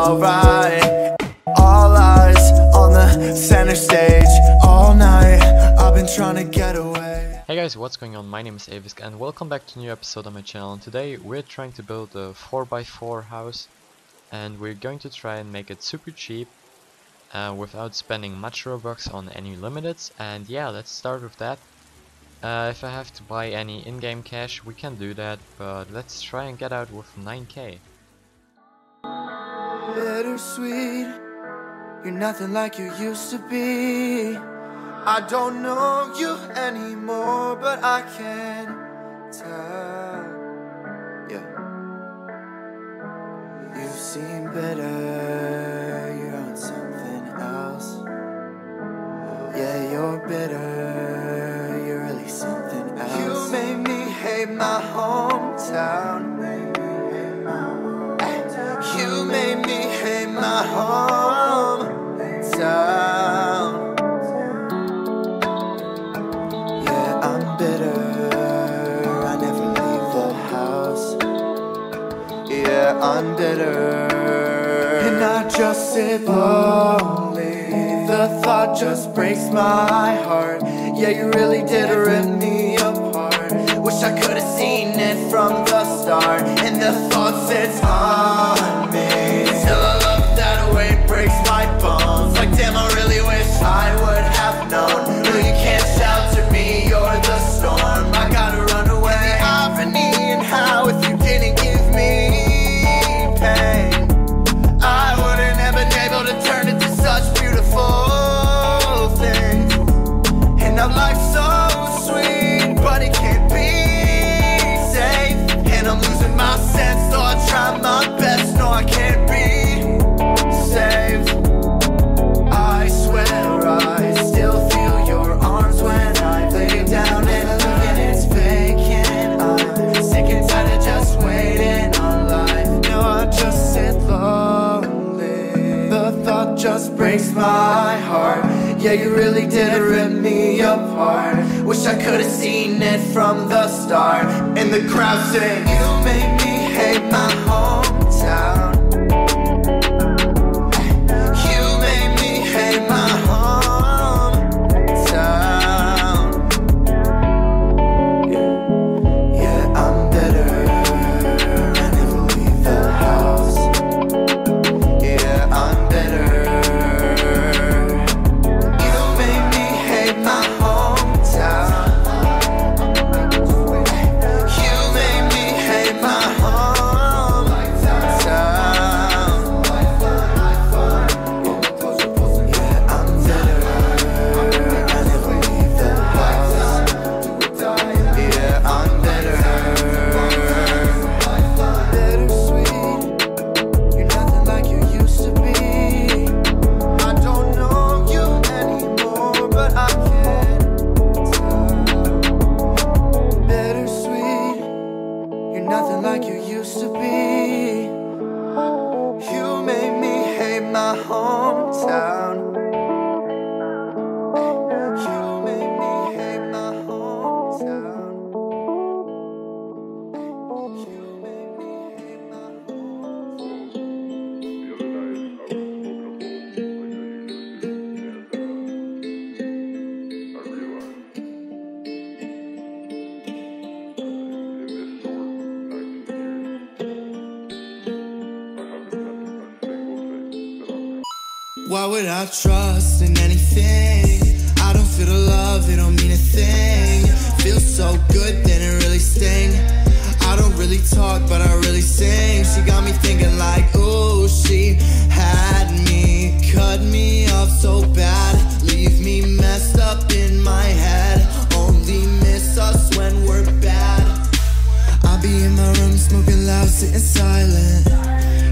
alright. All eyes on the center stage all night. I've been trying to get away. Hey guys, what's going on? My name is Avisk and welcome back to a new episode on my channel. And today we're trying to build a 4x4 house, and we're going to try and make it super cheap without spending much Robux on any limiteds. And yeah, let's start with that. If I have to buy any in-game cash, we can do that, but let's try and get out with 9k. Bittersweet, you're nothing like you used to be. I don't know you anymore, but I can tell. Yeah, you've seen better, you're on something else. Yeah, you're bitter, you're really something else. You made me hate my hometown. You made me hate my hometown. Yeah, I'm bitter, I never leave the house. Yeah, I'm bitter. And I just sit lonely, the thought just breaks my heart. Yeah, you really did rip me apart. Wish I could've seen it from the start. And the thought sits on my bones, like damn, I really wish I would have known. No, you can't shout to me, you're the storm. I gotta run away. The irony and how if you didn't give me pain, I wouldn't have been able to turn it to such beautiful things. And I'm like so sweet, but it can't be safe. And I'm losing my sense, so I try my best. No, I can't be. I swear I still feel your arms when I lay down and look and it's vacant. I'm sick and tired of just waiting on life. Now I just sit lonely, the thought just breaks my heart. Yeah, you really did rip me apart. Wish I could've seen it from the start. And the crowd sing, you made me hate my hometown. Why would I trust in anything? I don't feel the love, it don't mean a thing. Feels so good, then it really sting. I don't really talk, but I really sing. She got me thinking like, ooh, she had me. Cut me off so bad, leave me messed up in my head. Only miss us when we're bad. I'll be in my room, smoking loud, sitting silent.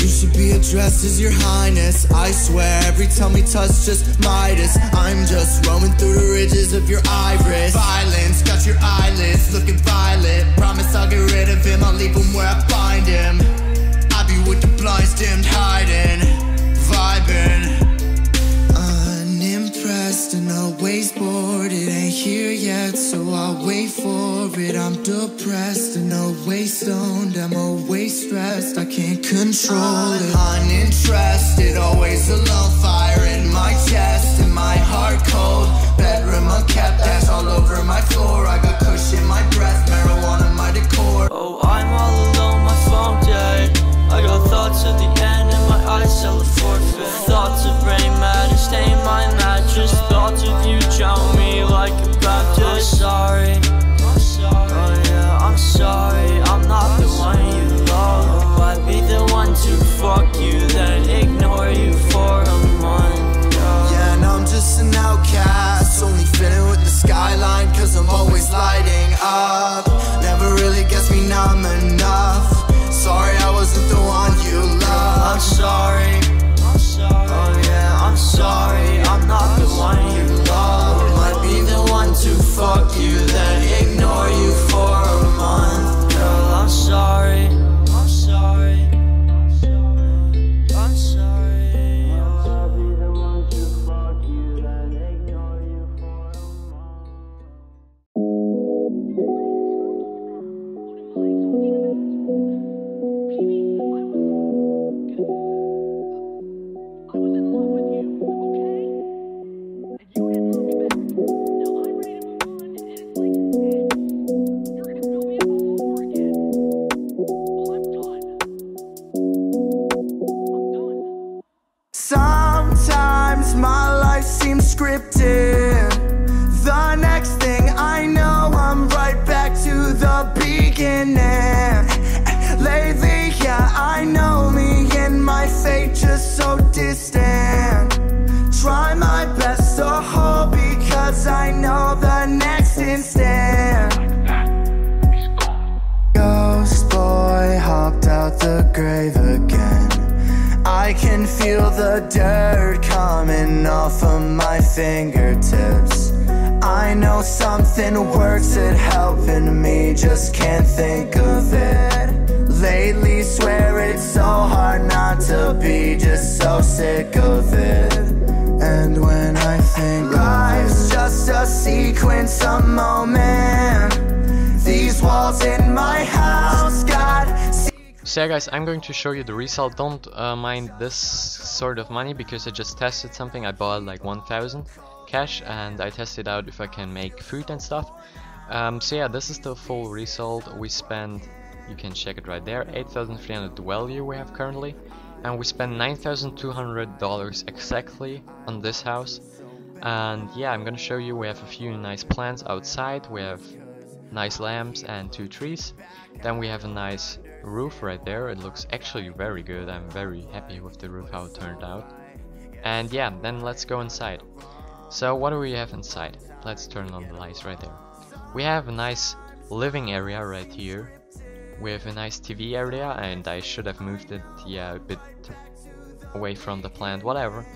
You should be addressed as your highness. I swear every time we touch just Midas. I'm just roaming through the ridges of your iris. Violence got your eyelids looking violet. Promise I'll get rid of him, I'll leave him where I find him. I be with the blinds dimmed, hiding, vibing. Unimpressed and always bored. It ain't here yet, so I'll wait for it. it, I'm depressed and always stoned. I'm always stressed, I can't control it. Uninterested, always alone, fire in my chest and my heart cold. Bedroom unkept, ash all over my floor. I got kush in my breath, marijuana my decor. Oh, I'm all alone, my phone dead. I got thoughts of the end and my eyes sell a forfeit. Thoughts of brain matter stain my mattress. Thoughts of you drown me like a baptist. I'm sorry, oh yeah, I'm sorry. I'm not the one you love. I'd be the one to fuck you, then ignore you for a month. Yeah, and I'm just an outcast, only fitting with the skyline, cause I'm always lighting up. Never really gets me numb enough. Sorry, I wasn't the one you love. I'm sorry, oh yeah, I'm sorry. I'm not the one you love. Might be the one to fuck you, then ignore you for a month. Girl, I'm sorry, I'm sorry, I'm sorry, I'm sorry. I'll be the one to fuck you, then ignore you for a month. I was in love with you, okay? And you didn't love me back. Now I'm ready to move on, and it's like, you're gonna fill me up all over again. Well, I'm done. I'm done. Sometimes my life seems scripted. The next thing I know, I'm right back to the beginning. Lately, yeah, I know me and my fate just so distant. Try my best to hold, because I know the next instant. Ghost boy hopped out the grave again. I can feel the dirt coming off of my fingertips. I know something works at helping me, just can't think of it. Lately swear it's so hard not to be, just so sick of it. And when I think life's just a sequence, a moment. These walls in my house got... So yeah guys, I'm going to show you the result. Don't mind this sort of money, because I just tested something. I bought like 1000 cash and I tested out if I can make food and stuff. So yeah, this is the full result. We spent, you can check it right there, 8,300 value we have currently, and we spent $9,200 exactly on this house. And yeah, I'm gonna show you, we have a few nice plants outside, we have nice lamps and 2 trees, then we have a nice roof right there. It looks actually very good. I'm very happy with the roof, how it turned out. And yeah, then let's go inside. So what do we have inside? Let's turn on the lights right there. We have a nice living area right here. We have a nice TV area, and I should have moved it, yeah, a bit away from the plant, whatever.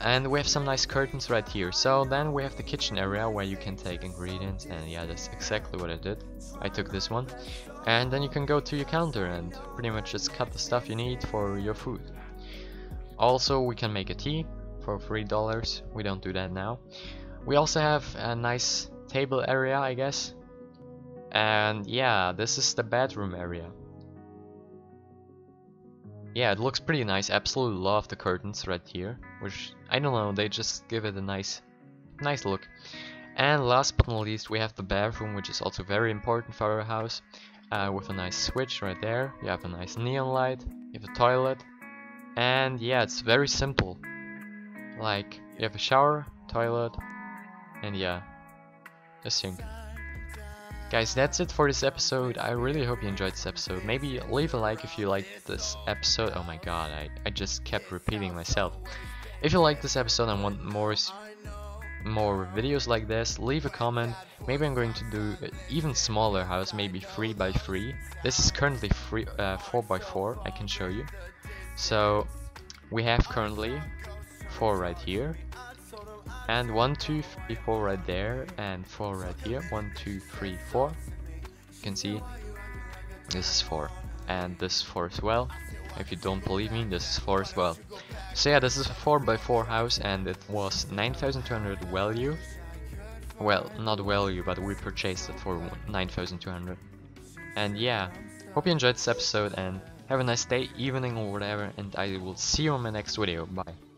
And we have some nice curtains right here. So then we have the kitchen area where you can take ingredients, and yeah, that's exactly what I did. I took this one, and then you can go to your counter and pretty much just cut the stuff you need for your food. Also, we can make a tea for $3. We don't do that now. We also have a nice table area, I guess. And yeah, this is the bedroom area. Yeah, it looks pretty nice. Absolutely love the curtains right here, which, I don't know, they just give it a nice look. And last but not least, we have the bathroom, which is also very important for our house, with a nice switch right there. You have a nice neon light, you have a toilet, and yeah, it's very simple. Like, you have a shower, toilet, and yeah, a sink. Guys, that's it for this episode. I really hope you enjoyed this episode. Maybe leave a like if you liked this episode. Oh my god, I just kept repeating myself. If you liked this episode and want more videos like this, leave a comment. Maybe I'm going to do an even smaller house, maybe 3x3. This is currently 4x4, I can show you. So we have currently 4 right here. And 1, 2, 3, 4 right there, and 4 right here. 1, 2, 3, 4. You can see this is 4, and this is 4 as well. If you don't believe me, this is 4 as well. So yeah, this is a 4x4 house, and it was 9,200 value. well, not value, but we purchased it for 9,200. And yeah, hope you enjoyed this episode and have a nice day, evening or whatever, and I will see you on my next video. Bye.